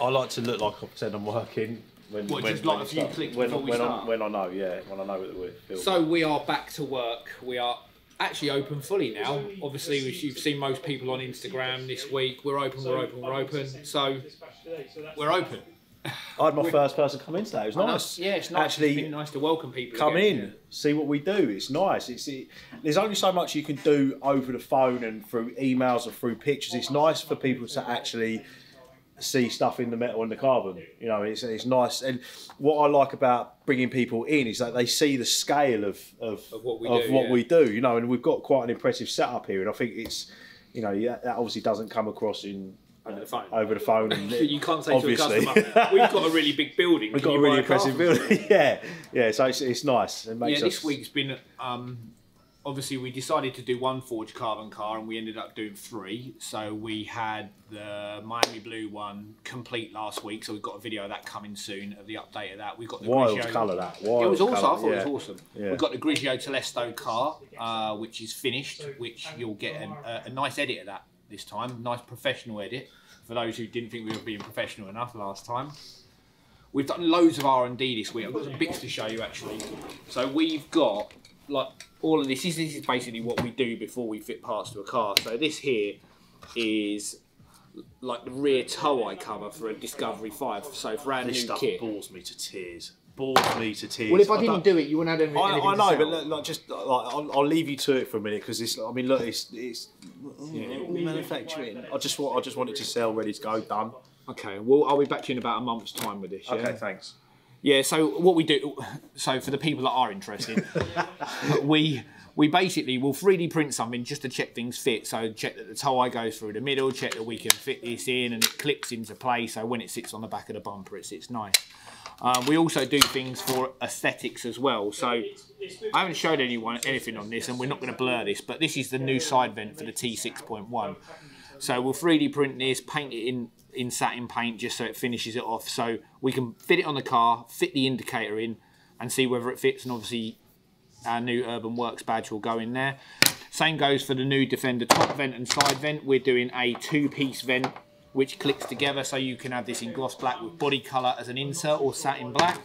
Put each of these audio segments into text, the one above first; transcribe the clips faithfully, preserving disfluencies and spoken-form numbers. I like to look like I've said I'm working. When, what, when, just like a few clicks before we when start? I, when I know, yeah, when I know that we're building. So we are back to work. We are actually open fully now. Obviously, as you've seen most people on Instagram this week, we're open, we're open, we're open. So we're open. I had my first person come in today. It was nice. Yeah, it's nice. Actually, it's been nice to welcome people. Come again. in, see what we do. It's nice. It's it, there's only so much you can do over the phone and through emails and through pictures. It's nice for people to actually see stuff in the metal and the carbon. You know, it's it's nice. And what I like about bringing people in is that they see the scale of of, of what, we, of do, what yeah. we do. You know, and we've got quite an impressive setup here. And I think it's, you know, that obviously doesn't come across in. Over the phone. Over the phone. And you can't say obviously. to a customer, we've got a really big building. We've got a really impressive building. yeah. Yeah, so it's, it's nice. It makes yeah, us... this week's been, um, obviously we decided to do one forged carbon car and we ended up doing three. So we had the Miami Blue one complete last week. So we've got a video of that coming soon, of the update of that. We've got the Wild Grigio. colour that. Wild it was awesome. Colour. I thought yeah. it was awesome. Yeah. We've got the Grigio Telesto car, uh, which is finished, which you'll get an, a, a nice edit of that. This time, nice professional edit for those who didn't think we were being professional enough last time. We've done loads of R and D this week. I've got some bits to show you actually. So we've got like all of this. This is basically what we do before we fit parts to a car. So this here is like the rear tow eye cover for a Discovery five. So for our new kit. This stuff bores me to tears. Bores me to tears. Well, if I didn't I do it, you wouldn't have anything I, I know, to but look, like, just like, I'll, I'll leave you to it for a minute because it's. I mean, look, it's it's ooh, yeah. manufacturing. I just want, I just want it to sell, ready to go, done. Okay. Well, I'll be back to you in about a month's time with this. Yeah? Okay. Thanks. Yeah. So what we do, so for the people that are interested, we we basically will three D print something just to check things fit. So check that the tow eye goes through the middle. Check that we can fit this in and it clips into place. So when it sits on the back of the bumper, it sits nice. Um, we also do things for aesthetics as well. So I haven't showed anyone anything on this and we're not going to blur this, but this is the new side vent for the T six point one. So we'll three D print this, paint it in, in satin paint just so it finishes it off. So we can fit it on the car, fit the indicator in and see whether it fits. And obviously our new Urban Works badge will go in there. Same goes for the new Defender top vent and side vent. We're doing a two-piece vent which clicks together, so you can have this in gloss black with body colour as an insert or satin black.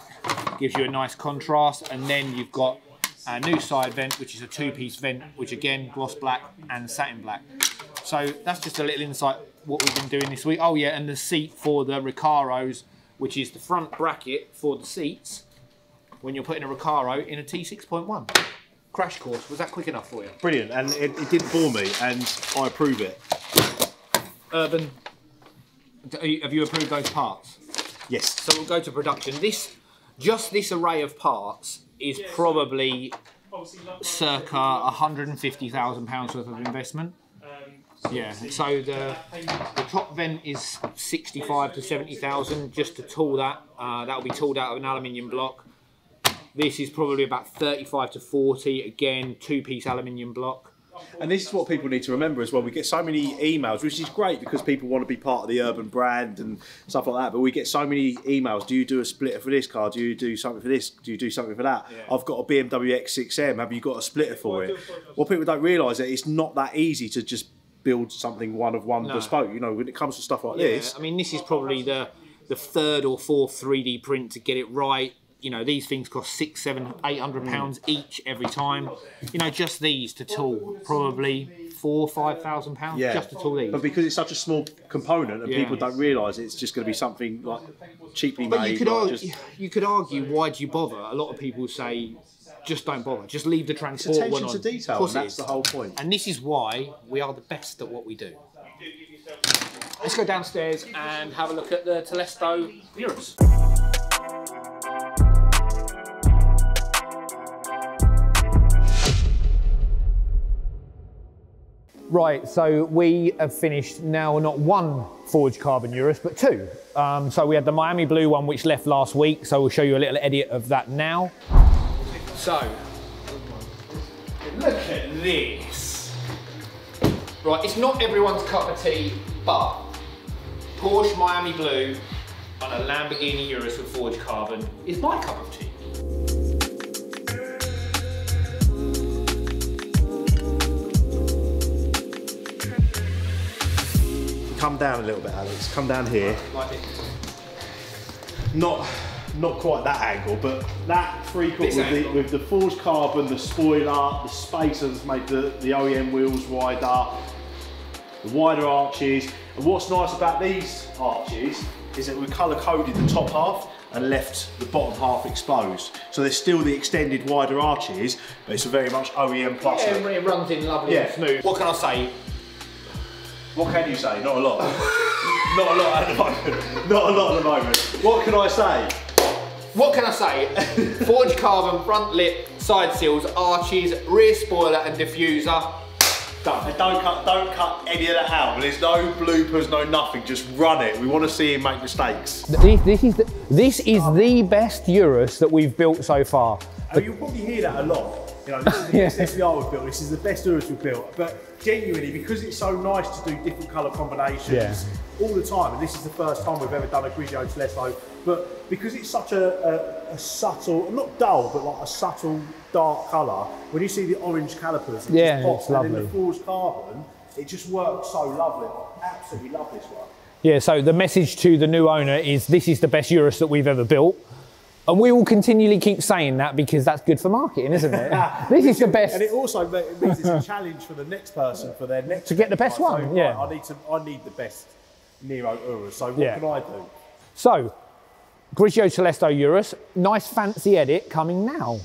Gives you a nice contrast. And then you've got a new side vent, which is a two-piece vent, which again, gloss black and satin black. So that's just a little insight what we've been doing this week. Oh yeah, and the seat for the Recaros, which is the front bracket for the seats, when you're putting a Recaro in a T six point one. Crash course, was that quick enough for you? Brilliant, and it, it did for me, and I approve it. Urban. Have you approved those parts? Yes. So we'll go to production. This, just this array of parts is probably circa one hundred and fifty thousand pounds worth of investment. Yeah. So the, the top vent is sixty-five to seventy thousand just to tool that. Uh, that will be tooled out of an aluminium block. This is probably about thirty-five to forty. Again, two-piece aluminium block. And this is what people need to remember as well. We get so many emails, which is great because people want to be part of the Urban brand and stuff like that. But we get so many emails. Do you do a splitter for this car? Do you do something for this? Do you do something for that? Yeah. I've got a B M W X six M. Have you got a splitter for it? Well, people don't realise that it's not that easy to just build something one of one no. bespoke. You know, when it comes to stuff like yeah. this. I mean, this is probably the, the third or fourth three D print to get it right. You know, these things cost six, seven, eight hundred pounds each every time. You know, just these to tool, probably four, five thousand pounds yeah. just to tool these. But because it's such a small component and yeah. people don't realise it's just going to be something like cheaply but made. But you could argue, just... you could argue, why do you bother? A lot of people say, just don't bother. Just leave the transport it's attention one on. to detail. And that's the whole point. And this is why we are the best at what we do. Let's go downstairs and have a look at the Telesto Urus. Right, so we have finished now not one forged carbon Urus, but two. Um, so we had the Miami Blue one, which left last week. So we'll show you a little edit of that now. So, look at this. Right, it's not everyone's cup of tea, but Porsche Miami Blue on a Lamborghini Urus with forged carbon is my cup of tea. Come down a little bit, Alex. Come down here. Not, not quite that angle, but that three-quarter with the, with the forged carbon, the spoiler, the spacers made the, the O E M wheels wider, the wider arches. And what's nice about these arches is that we colour-coded the top half and left the bottom half exposed. So there's still the extended wider arches, but it's a very much O E M plus. Yeah, it runs in lovely yeah. and smooth. What can I say? What can you say? Not a lot. Not a lot at the moment. Not a lot at the moment. What can I say? What can I say? Forged carbon, front lip, side seals, arches, rear spoiler and diffuser. Done. And don't cut, don't cut any of that out. There's no bloopers, no nothing. Just run it. We want to see him make mistakes. This, this is the, this is the best Urus that we've built so far. I mean, you'll probably hear that a lot. You know, this is the yeah. best S V R we've built. This is the best Urus we've built. But genuinely, because it's so nice to do different colour combinations yeah. all the time, and this is the first time we've ever done a Grigio Telesto. But because it's such a, a, a subtle, not dull, but like a subtle dark colour, when you see the orange calipers, it yeah, just pops, it's lovely. And in the forged carbon, it just works so lovely. I absolutely love this one. Yeah, so the message to the new owner is this is the best Urus that we've ever built. And we will continually keep saying that because that's good for marketing, isn't it? This is the best. And it also means it's a challenge for the next person, for their next to get the best one. So, yeah, right, I need to. I need the best Nero Urus. So what yeah. can I do? So, Grigio Telesto Urus, nice fancy edit coming now.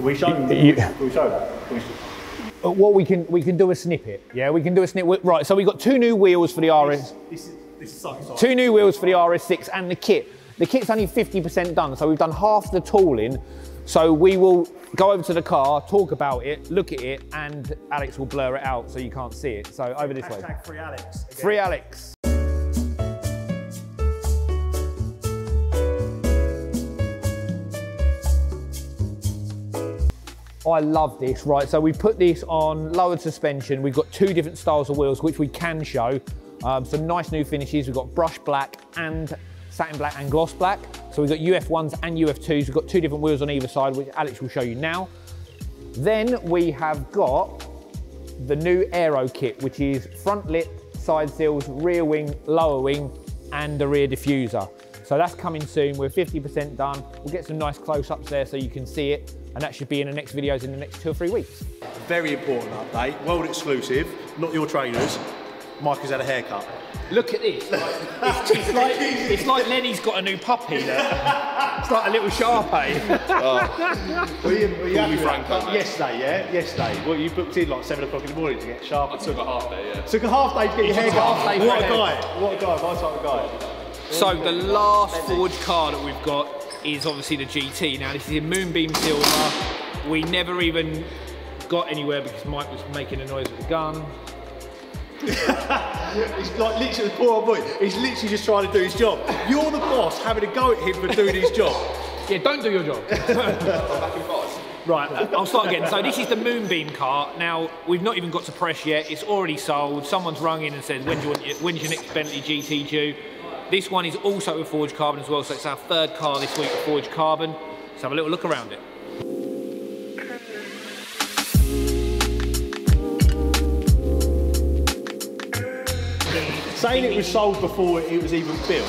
We show them. You, we show that. We show. What we can we can do a snippet. Yeah, we can do a snippet. Right. So we got two new wheels for the R S. This, this is, this is so two new wheels for the R S six and the kit. The kit's only fifty percent done, so we've done half the tooling. So we will go over to the car, talk about it, look at it, and Alex will blur it out so you can't see it. So over this Hashtag way. Free Alex. Again. Free Alex. I love this, right? So we put this on lowered suspension. We've got two different styles of wheels, which we can show. Um, some nice new finishes. We've got brush black and satin black and gloss black. So we've got U F ones and U F twos. We've got two different wheels on either side, which Alex will show you now. Then we have got the new aero kit, which is front lip, side seals, rear wing, lower wing, and the rear diffuser. So that's coming soon. We're fifty percent done. We'll get some nice close-ups there so you can see it. And that should be in the next videos in the next two or three weeks. Very important update, world exclusive, not your trainers. Mike has had a haircut. Look at this. Like, it's, it's, like, it's like Lenny's got a new puppy there. It's like a little Sharpay. Oh. Were you, were you happy with yesterday, yeah? Yesterday. Well, you booked in like seven o'clock in the morning to get Sharpay. I took a half day, yeah. Took a half day to get your haircut. What a guy. What a guy, my type of guy. So the last forged car that we've got is obviously the G T. Now this is in Moonbeam Silver. We never even got anywhere because Mike was making a noise with a gun. He's like literally, poor boy, he's literally just trying to do his job. You're the boss having a go at him for doing his job. Yeah, don't do your job. Right, I'll start again. So this is the Moonbeam car. Now, we've not even got to press yet. It's already sold. Someone's rung in and said, when do you want your, when's your next Bentley G T due? This one is also with forged carbon as well, so it's our third car this week with forged carbon. Let's have a little look around it. Saying it was sold before it was even built,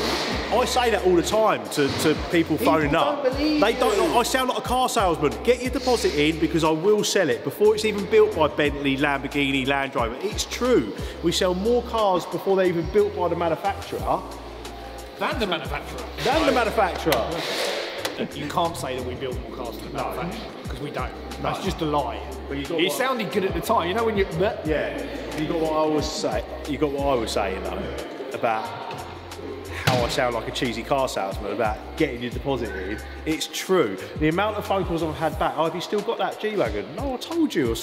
I say that all the time to, to people phoning up. They don't. I sound like a car salesman. Get your deposit in because I will sell it before it's even built by Bentley, Lamborghini, Land Rover. It's true. We sell more cars before they're even built by the manufacturer. Than the manufacturer. Than the manufacturer. You can't say that we build more cars than the manufacturer, because we don't. No. That's just a lie. But you got it sounded good at the time, you know when you... Yeah, you got what I was saying, you got what I was saying though, about how I sound like a cheesy car salesman, about getting your deposit in. It's true. The amount of phone calls I've had back, oh, have you still got that G-Wagon? No, I told you, I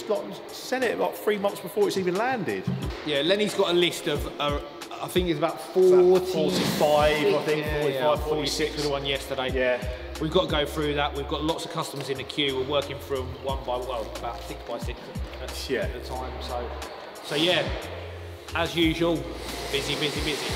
sent it like three months before it's even landed. Yeah, Lenny's got a list of... Uh, I think it's about forty, forty-five, I think, yeah, forty-five, yeah, forty-six, the one yesterday. Yeah. We've got to go through that. We've got lots of customers in the queue. We're working through them one by one, well, about six by six at, yeah. at a time. So, so yeah, As usual, busy, busy, busy.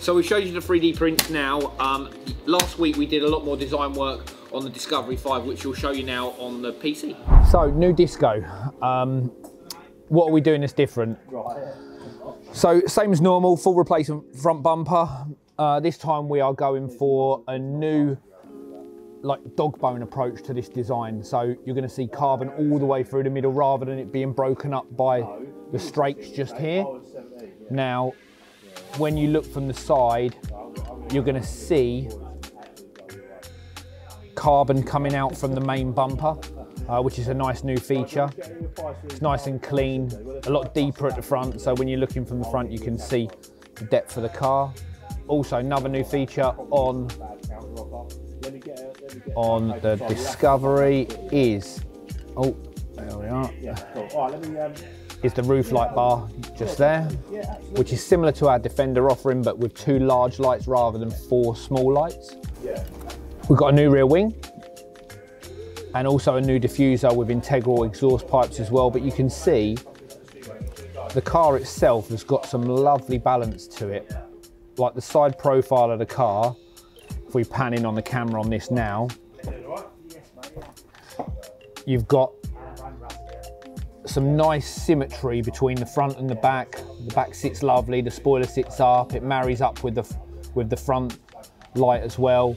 So we showed you the three D prints now. Um, last week we did a lot more design work on the Discovery five, which we'll show you now on the P C. So, new disco. Um, what are we doing that's different? Right. So, same as normal, full replacement front bumper. Uh, this time we are going for a new, like, dog bone approach to this design. So, you're gonna see carbon all the way through the middle rather than it being broken up by the strakes just here. Now, when you look from the side, you're gonna see carbon coming out from the main bumper, uh, which is a nice new feature. It's nice and clean, a lot deeper at the front, so when you're looking from the front, you can see the depth of the car. Also, another new feature on, on the Discovery is, oh, there we are, is the roof light bar just there, which is similar to our Defender offering, but with two large lights rather than four small lights. We've got a new rear wing and also a new diffuser with integral exhaust pipes as well, but you can see the car itself has got some lovely balance to it. Like the side profile of the car, if we pan in on the camera on this now, you've got some nice symmetry between the front and the back. The back sits lovely, the spoiler sits up, it marries up with the, with the front light as well.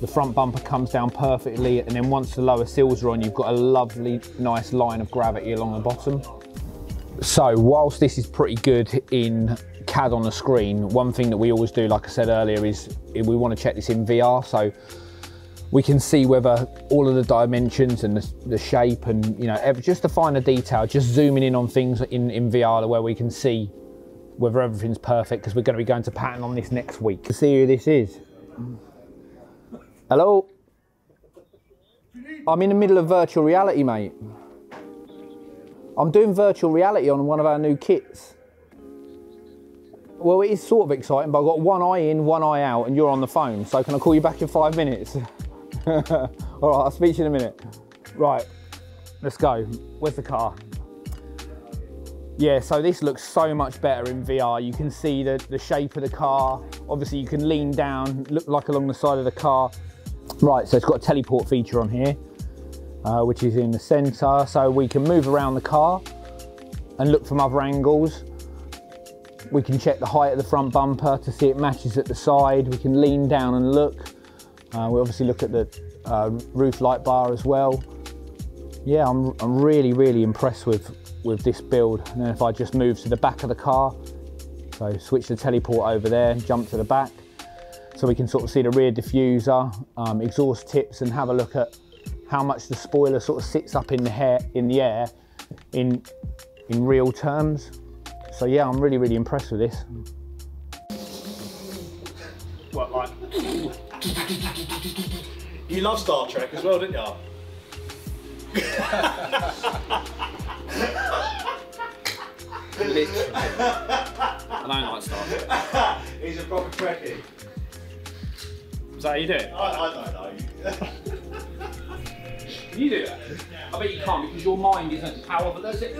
The front bumper comes down perfectly, and then once the lower sills are on, you've got a lovely, nice line of gravity along the bottom. So whilst this is pretty good in C A D on the screen, one thing that we always do, like I said earlier, is we want to check this in V R. So we can see whether all of the dimensions and the, the shape and, you know, just the finer detail, just zooming in on things in, in V R where we can see whether everything's perfect, because we're going to be going to pattern on this next week. To see who this is. Hello? I'm in the middle of virtual reality, mate. I'm doing virtual reality on one of our new kits. Well, it is sort of exciting, but I've got one eye in, one eye out, and you're on the phone, so can I call you back in five minutes? All right, I'll speak to you in a minute. Right, let's go. Where's the car? Yeah, so this looks so much better in V R. You can see the, the shape of the car. Obviously, you can lean down, look like along the side of the car. Right, so it's got a teleport feature on here, uh, which is in the center. So we can move around the car and look from other angles. We can check the height of the front bumper to see it matches at the side. We can lean down and look. Uh, we obviously look at the uh, roof light bar as well. Yeah, I'm, I'm really, really impressed with, with this build. And then if I just move to the back of the car, so switch the teleport over there, jump to the back, so we can sort of see the rear diffuser, um, exhaust tips, and have a look at how much the spoiler sort of sits up in the, hair, in the air in, in real terms. So yeah, I'm really, really impressed with this. Well, like, you love Star Trek as well, didn't you? Literally. I don't like Star Trek. He's a proper Trekkie. Is that how you do it? I, I don't know. Can you do that? I bet you can't, because your mind isn't powerful. That's it.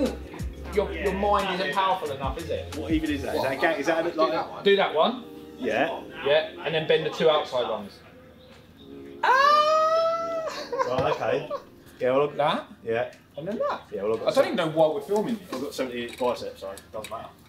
Your, yeah, your mind isn't powerful enough, is it? What even is that? Is that, a, is that a, like, do that one? Do that one. Yeah. Yeah, and then bend the two outside ones. Ah! Right, okay. Yeah, well, that. Yeah. And then that. Yeah, well, I've got I don't even know why we're filming this. I've got seventy-eight biceps, so it doesn't matter.